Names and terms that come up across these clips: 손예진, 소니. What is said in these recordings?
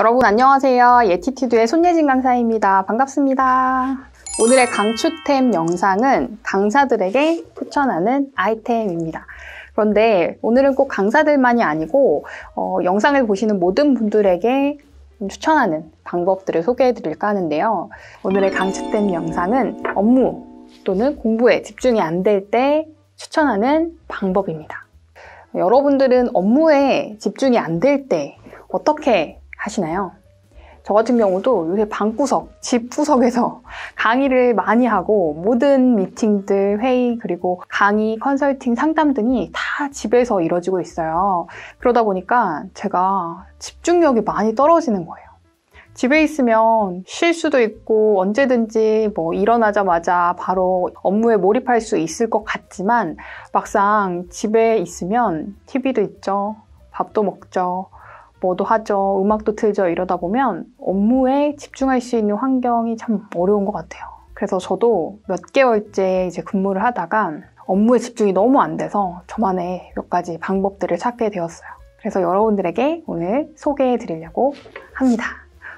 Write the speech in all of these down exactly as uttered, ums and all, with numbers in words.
여러분 안녕하세요. 예티튜드의 손예진 강사입니다. 반갑습니다. 오늘의 강추템 영상은 강사들에게 추천하는 아이템입니다. 그런데 오늘은 꼭 강사들만이 아니고 어, 영상을 보시는 모든 분들에게 추천하는 방법들을 소개해드릴까 하는데요. 오늘의 강추템 영상은 업무 또는 공부에 집중이 안 될 때 추천하는 방법입니다. 여러분들은 업무에 집중이 안 될 때 어떻게 하시나요? 저 같은 경우도 요새 방구석, 집구석에서 강의를 많이 하고 모든 미팅들, 회의, 그리고 강의, 컨설팅, 상담 등이 다 집에서 이루어지고 있어요. 그러다 보니까 제가 집중력이 많이 떨어지는 거예요. 집에 있으면 쉴 수도 있고 언제든지 뭐 일어나자마자 바로 업무에 몰입할 수 있을 것 같지만 막상 집에 있으면 티비도 있죠, 밥도 먹죠, 뭐도 하죠, 음악도 틀죠. 이러다 보면 업무에 집중할 수 있는 환경이 참 어려운 것 같아요. 그래서 저도 몇 개월째 이제 근무를 하다가 업무에 집중이 너무 안 돼서 저만의 몇 가지 방법들을 찾게 되었어요. 그래서 여러분들에게 오늘 소개해 드리려고 합니다.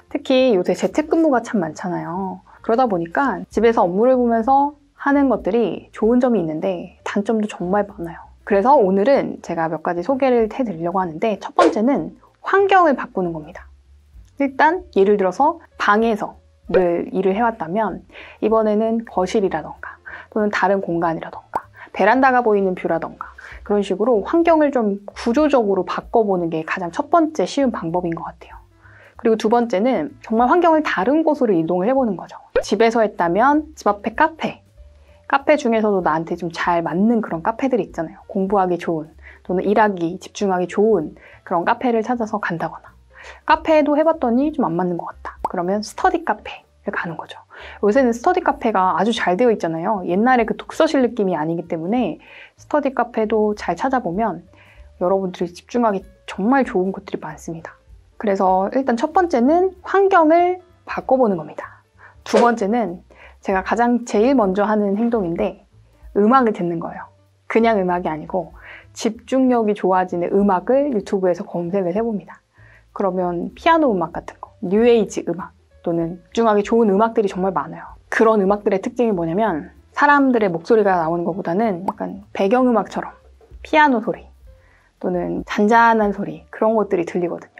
특히 요새 재택근무가 참 많잖아요. 그러다 보니까 집에서 업무를 보면서 하는 것들이 좋은 점이 있는데 단점도 정말 많아요. 그래서 오늘은 제가 몇 가지 소개를 해드리려고 하는데 첫 번째는 환경을 바꾸는 겁니다. 일단 예를 들어서 방에서 늘 일을 해왔다면 이번에는 거실이라던가 또는 다른 공간이라던가 베란다가 보이는 뷰라던가 그런 식으로 환경을 좀 구조적으로 바꿔보는 게 가장 첫 번째 쉬운 방법인 것 같아요. 그리고 두 번째는 정말 환경을 다른 곳으로 이동을 해보는 거죠. 집에서 했다면 집 앞에 카페, 카페 중에서도 나한테 좀 잘 맞는 그런 카페들 있잖아요. 공부하기 좋은 또는 일하기, 집중하기 좋은 그런 카페를 찾아서 간다거나 카페도 해봤더니 좀 안 맞는 것 같다. 그러면 스터디 카페를 가는 거죠. 요새는 스터디 카페가 아주 잘 되어 있잖아요. 옛날에 그 독서실 느낌이 아니기 때문에 스터디 카페도 잘 찾아보면 여러분들이 집중하기 정말 좋은 곳들이 많습니다. 그래서 일단 첫 번째는 환경을 바꿔보는 겁니다. 두 번째는 제가 가장 제일 먼저 하는 행동인데 음악을 듣는 거예요. 그냥 음악이 아니고 집중력이 좋아지는 음악을 유튜브에서 검색을 해봅니다. 그러면 피아노 음악 같은 거, 뉴에이지 음악 또는 집중하기 좋은 음악들이 정말 많아요. 그런 음악들의 특징이 뭐냐면 사람들의 목소리가 나오는 것보다는 약간 배경음악처럼 피아노 소리 또는 잔잔한 소리 그런 것들이 들리거든요.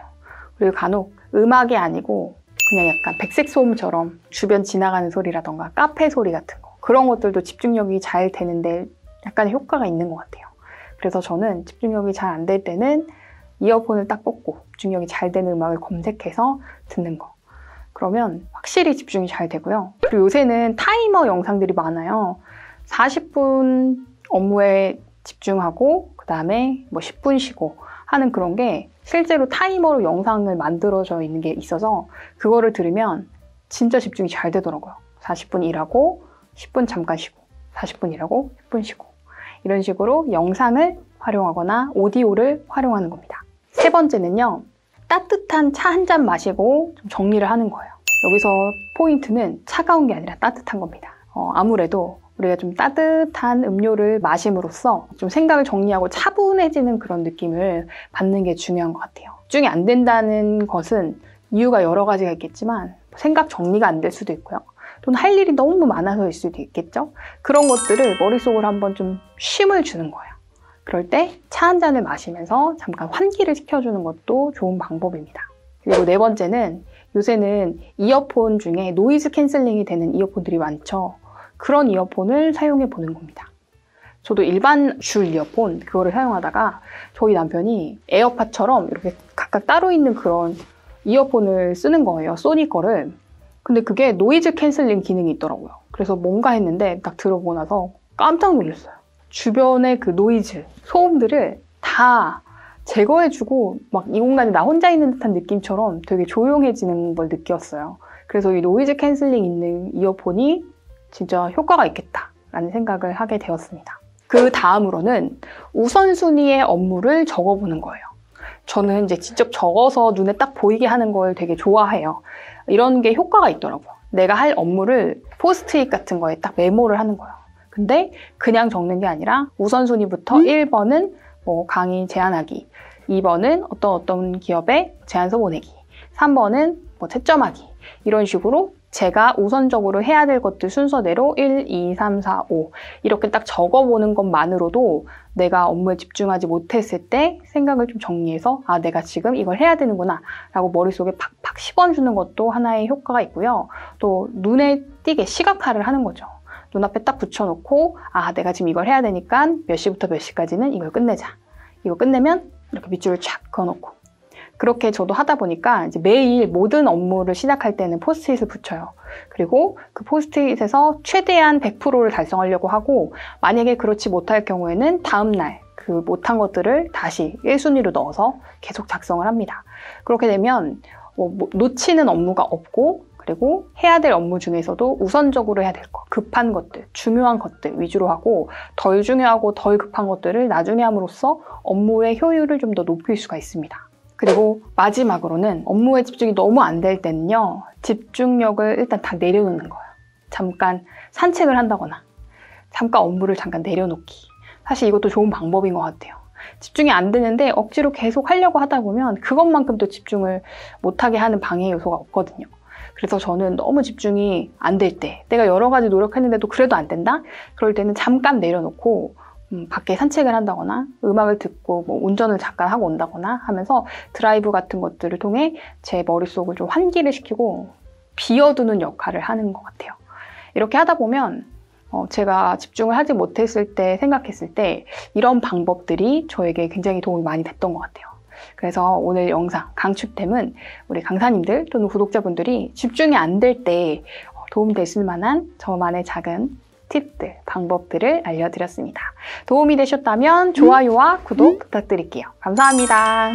그리고 간혹 음악이 아니고 그냥 약간 백색 소음처럼 주변 지나가는 소리라던가 카페 소리 같은 거 그런 것들도 집중력이 잘 되는데 약간의 효과가 있는 것 같아요. 그래서 저는 집중력이 잘 안 될 때는 이어폰을 딱 꽂고 집중력이 잘 되는 음악을 검색해서 듣는 거. 그러면 확실히 집중이 잘 되고요. 그리고 요새는 타이머 영상들이 많아요. 사십 분 업무에 집중하고 그 다음에 뭐 십 분 쉬고 하는 그런 게 실제로 타이머로 영상을 만들어져 있는 게 있어서 그거를 들으면 진짜 집중이 잘 되더라고요. 사십 분 일하고 십 분 잠깐 쉬고 사십 분 일하고 십 분 쉬고 이런 식으로 영상을 활용하거나 오디오를 활용하는 겁니다. 세 번째는요. 따뜻한 차 한 잔 마시고 좀 정리를 하는 거예요. 여기서 포인트는 차가운 게 아니라 따뜻한 겁니다. 어, 아무래도 우리가 좀 따뜻한 음료를 마심으로써 좀 생각을 정리하고 차분해지는 그런 느낌을 받는 게 중요한 것 같아요. 집중이 안 된다는 것은 이유가 여러 가지가 있겠지만 생각 정리가 안 될 수도 있고요. 또는 할 일이 너무 많아서일 수도 있겠죠. 그런 것들을 머릿속으로 한번 좀 쉼을 주는 거예요. 그럴 때 차 한 잔을 마시면서 잠깐 환기를 시켜주는 것도 좋은 방법입니다. 그리고 네 번째는 요새는 이어폰 중에 노이즈 캔슬링이 되는 이어폰들이 많죠. 그런 이어폰을 사용해 보는 겁니다. 저도 일반 줄 이어폰 그거를 사용하다가 저희 남편이 에어팟처럼 이렇게 각각 따로 있는 그런 이어폰을 쓰는 거예요. 소니 거를. 근데 그게 노이즈 캔슬링 기능이 있더라고요. 그래서 뭔가 했는데 딱 들어보고 나서 깜짝 놀랐어요. 주변의 그 노이즈, 소음들을 다 제거해주고 막 이 공간에 나 혼자 있는 듯한 느낌처럼 되게 조용해지는 걸 느꼈어요. 그래서 이 노이즈 캔슬링 있는 이어폰이 진짜 효과가 있겠다라는 생각을 하게 되었습니다. 그 다음으로는 우선순위의 업무를 적어보는 거예요. 저는 이제 직접 적어서 눈에 딱 보이게 하는 걸 되게 좋아해요. 이런 게 효과가 있더라고요. 내가 할 업무를 포스트잇 같은 거에 딱 메모를 하는 거예요. 근데 그냥 적는 게 아니라 우선순위부터 일 번은 뭐 강의 제안하기, 이 번은 어떤 어떤 기업의 제안서 보내기, 삼 번은 뭐 채점하기. 이런 식으로 제가 우선적으로 해야 될 것들 순서대로 일, 이, 삼, 사, 오 이렇게 딱 적어보는 것만으로도 내가 업무에 집중하지 못했을 때 생각을 좀 정리해서 아, 내가 지금 이걸 해야 되는구나 라고 머릿속에 팍팍 씹어주는 것도 하나의 효과가 있고요. 또 눈에 띄게 시각화를 하는 거죠. 눈앞에 딱 붙여놓고 아, 내가 지금 이걸 해야 되니까 몇 시부터 몇 시까지는 이걸 끝내자. 이거 끝내면 이렇게 밑줄을 쫙 그어놓고 그렇게 저도 하다 보니까 이제 매일 모든 업무를 시작할 때는 포스트잇을 붙여요. 그리고 그 포스트잇에서 최대한 백 퍼센트를 달성하려고 하고 만약에 그렇지 못할 경우에는 다음날 그 못한 것들을 다시 일 순위로 넣어서 계속 작성을 합니다. 그렇게 되면 뭐 놓치는 업무가 없고 그리고 해야 될 업무 중에서도 우선적으로 해야 될 것, 급한 것들, 중요한 것들 위주로 하고 덜 중요하고 덜 급한 것들을 나중에 함으로써 업무의 효율을 좀 더 높일 수가 있습니다. 그리고 마지막으로는 업무에 집중이 너무 안 될 때는요. 집중력을 일단 다 내려놓는 거예요. 잠깐 산책을 한다거나 잠깐 업무를 잠깐 내려놓기. 사실 이것도 좋은 방법인 것 같아요. 집중이 안 되는데 억지로 계속 하려고 하다 보면 그것만큼도 집중을 못하게 하는 방해 요소가 없거든요. 그래서 저는 너무 집중이 안 될 때 내가 여러 가지 노력했는데도 그래도 안 된다? 그럴 때는 잠깐 내려놓고 음, 밖에 산책을 한다거나 음악을 듣고 뭐 운전을 잠깐 하고 온다거나 하면서 드라이브 같은 것들을 통해 제 머릿속을 좀 환기를 시키고 비워두는 역할을 하는 것 같아요. 이렇게 하다 보면 어, 제가 집중을 하지 못했을 때 생각했을 때 이런 방법들이 저에게 굉장히 도움이 많이 됐던 것 같아요. 그래서 오늘 영상 강추템은 우리 강사님들 또는 구독자분들이 집중이 안 될 때 도움이 되실 만한 저만의 작은 팁들, 방법들을 알려드렸습니다. 도움이 되셨다면 좋아요와 구독 부탁드릴게요. 감사합니다.